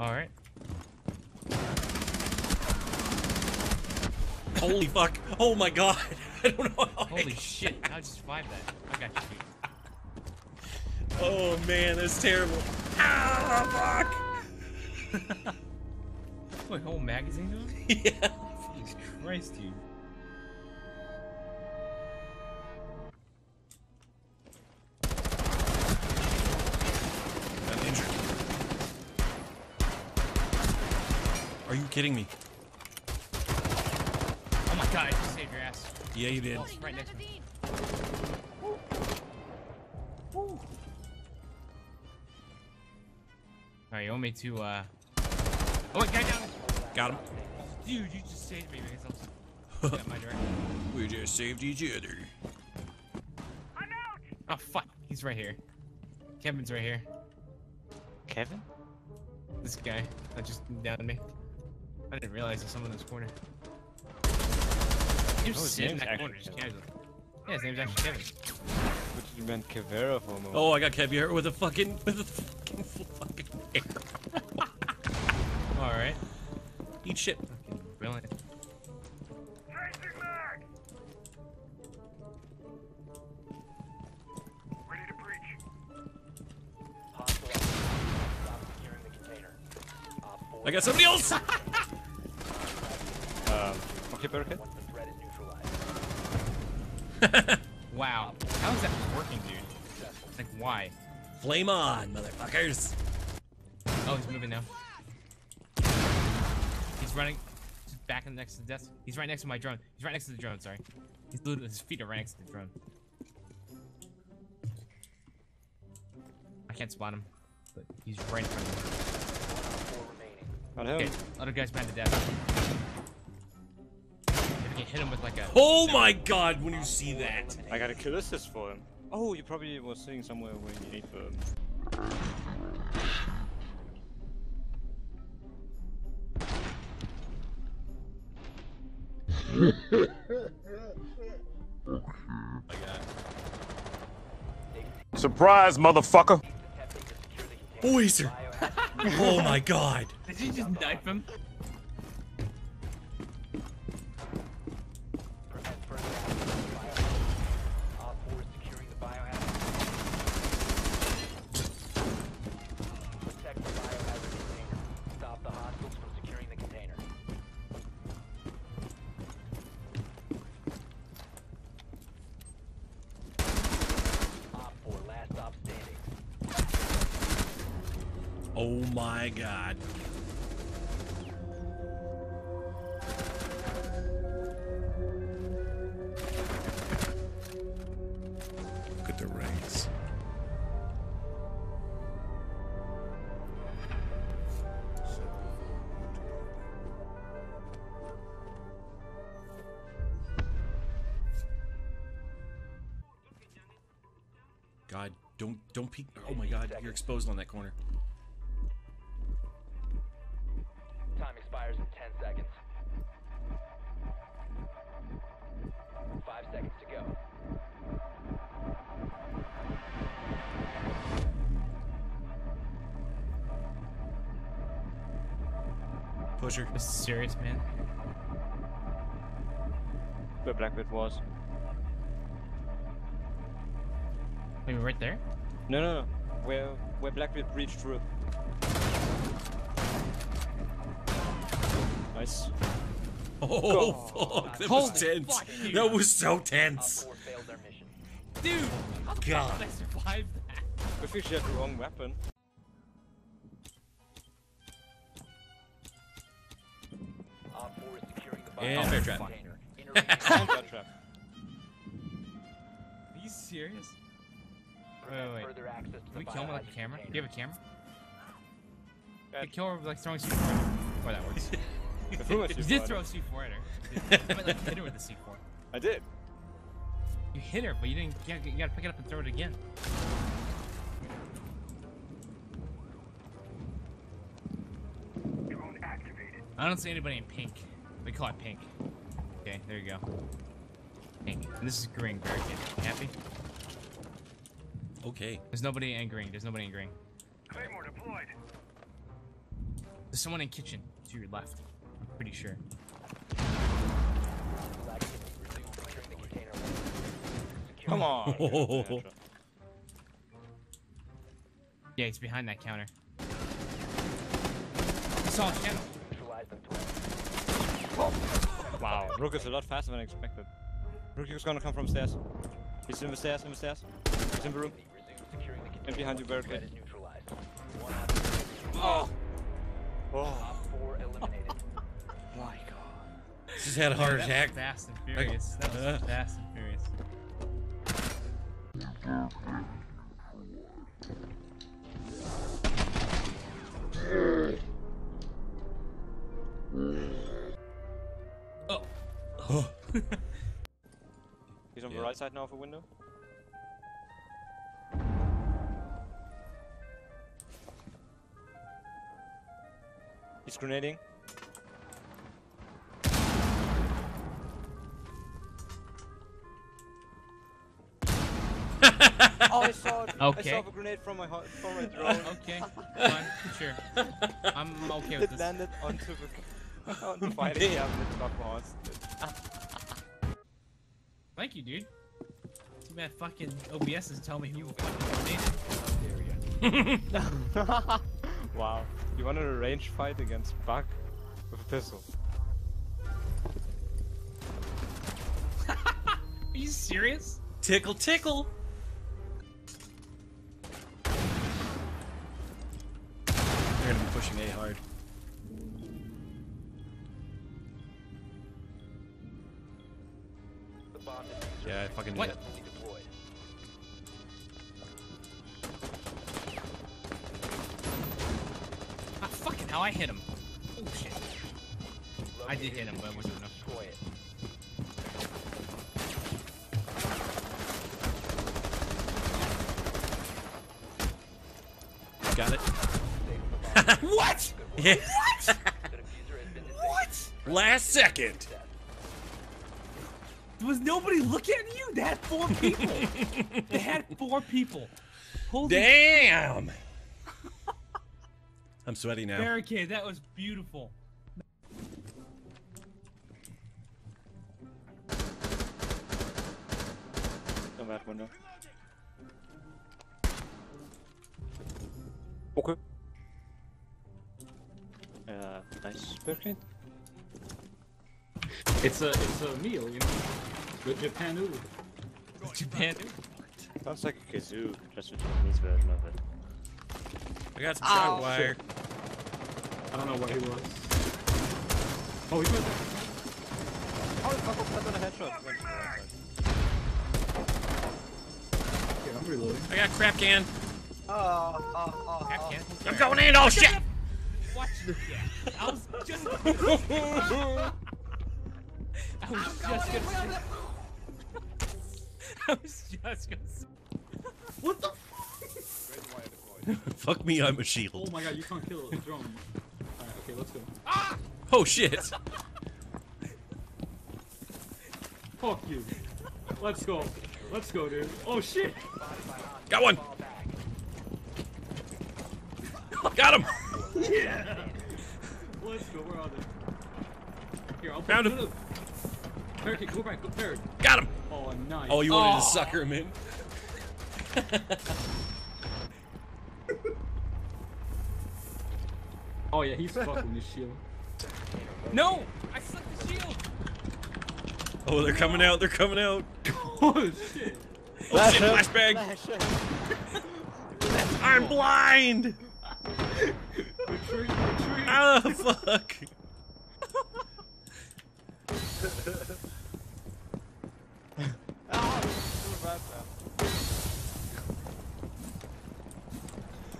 Alright. Holy fuck. Oh my god. I don't know how. Holy shit. How did you survive that? I got you. Oh man, that's terrible. Ah, fuck. What, whole magazine of them? Yeah. Jesus Christ, dude. I'm injured. Are you kidding me? Oh my god, I just saved your ass. Yeah, you did. Oh, right next to me. Alright, you want me to, Oh, wait, guy down! Got him. Dude, you just saved me, man. Yeah, my direction. We just saved each other. I'm out! Oh, fuck. He's right here. Kevin's right here. Kevin? This guy that just downed me. I didn't realize there's someone in this corner. You're sitting in that corner just casually. Yeah, his name's actually Kevin. Which you meant Cavera for a moment. Oh, I got Cavera with a fucking. With a fucking arrow. Alright. Eat shit. Fucking brilliant. Chasing back! Ready to breach. Hostile. Stop securing the container. I got somebody else! Okay, Barricade. Once the threat is neutralized. Wow. How is that working, dude? It's like, why? Flame on, motherfuckers! Oh, he's moving now. He's running. He's back next to the desk. He's right next to my drone. He's right next to the drone, sorry. His feet are right next to the drone. I can't spot him, but he's right in front of me. Not him. Okay, other guy's behind the desk. If you hit him with like a... Oh my god, when you see that! I got a kill assist for him. Oh, you probably were sitting somewhere where you need them. Surprise, motherfucker! Boyser! Oh my god! Did you just knife him? Oh my god. Look at the ranks. God, don't peek. Oh my god, you're exposed on that corner. Pusher. This is serious, man. Where Blackbeard was. Wait, we're right there? No. Where Blackbeard breached through. Nice. Oh, fuck. That was tense. Fuck, that was so tense. Dude, how the fuck did I survive that? I think she had the wrong weapon. Yeah, fair trap. Are you serious? Wait. Can we kill him with like a camera? Do you have a camera? We kill her with like throwing C4 at her. Oh, that works. You did throw a C4 at her. You like, hit her with a C4. I did. You hit her, but you didn't. You gotta pick it up and throw it again. Drone activated. I don't see anybody in pink. We call it pink. Okay, there you go. Pink. And this is green. Barricade. Happy? Okay. There's nobody in green. Claymore deployed. There's someone in kitchen to your left. I'm pretty sure. Come on. Oh. Yeah, he's behind that counter. I saw him. Wow, Rook is a lot faster than I expected. Rook is gonna come from stairs. He's in the stairs, in the stairs. He's in the room. And behind you, barricade. Oh! Oh! My god. This just had a heart attack. Fast and furious. That was fast and furious. Oh. Oh. He's on the right side now of the window. He's grenading. Oh, I saw it. Okay. I saw a grenade from my drone. Okay, fine, sure. I'm okay with this. It landed onto the fighting cabinet top horse. Thank you, dude. Too bad fucking OBS is telling me you were fucking grenaded. There we go. Wow. You wanted a range fight against Buck with a pistol. Are you serious? Tickle, tickle! They're gonna be pushing A hard. Yeah, I fucking knew it. How I hit him. Oh shit. I did hit him, but it wasn't enough. Got it. What? Yeah. What? What? Last second. Was nobody looking at you? They had 4 people. They had 4 people. Holy damn. Shit. I'm sweaty now. Barricade, that was beautiful. No bad window. Okay. Nice barricade. It's a meal, you know, with Japan noodle. Japan noodle. Sounds like a kazoo, just a Japanese version of it. I got some trap wire. I don't know what he was. Oh, he was there. How the fuck was that on a headshot? Okay, I'm reloading. I got crap can. Crap can? I'm going in, oh shit! Watch this. Yeah. I was just I was just gonna What the fuck? Fuck me, I'm a shield. Oh my god, you can't kill a drone. Alright, okay, let's go. Ah! Oh shit! Fuck you. Let's go. Let's go, dude. Oh shit! Got one! Got him! Yeah! Let's go, where are they? Here, I'll found him. Barricade, go back, go parrot. Got him! Oh, nice. Oh, you wanted to sucker him in? Oh yeah, he's fucking his shield. No! I sucked the shield! Oh, they're coming out, they're coming out! Oh shit! Oh flash shit, flashbang! I'm blind! Retreat, retreat! Oh fuck!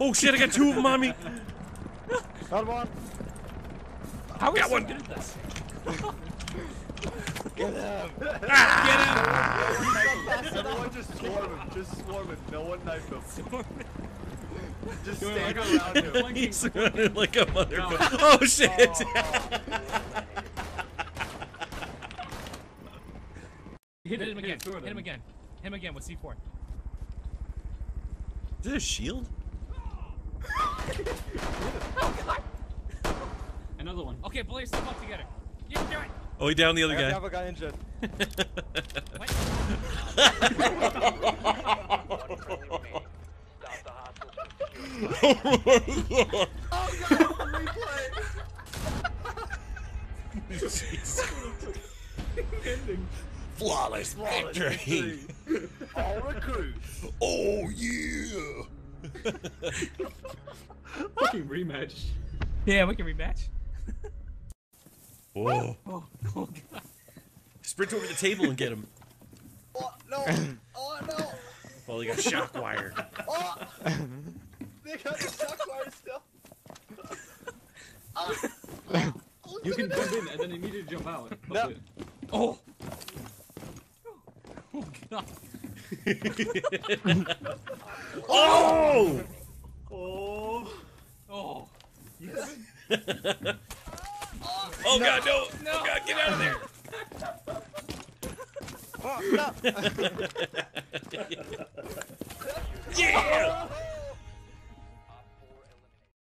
Oh shit, I got 2 of them on me! Got one. How got one. Get him! Ah! Get him! Everyone just swarm him. Just swarm him. No one knife him. Just stand around him. He's running like a motherfucker. Oh shit! Hit him again. Hit him again. Hit him again with C4. Is it a shield? Oh, God. other one. Okay, blaze them up together. You can do it. Oh, he downed the other guy. I have a guy injured. What? Oh, God, replay. Ending. Flawless victory. All recruits. Oh, yeah. We can rematch. Yeah, we can rematch. Whoa. Oh, oh, God. Sprint over the table and get him. Oh, no. Oh, no. Well, he got shock wired. Oh. They got the shock wire still. Oh. You can jump in and then you need to jump out. No. Oh. Oh, God. Oh! Oh! Oh! Yes. Oh, no. God, no! No. Oh, God, get out of there! Oh, no. Yeah!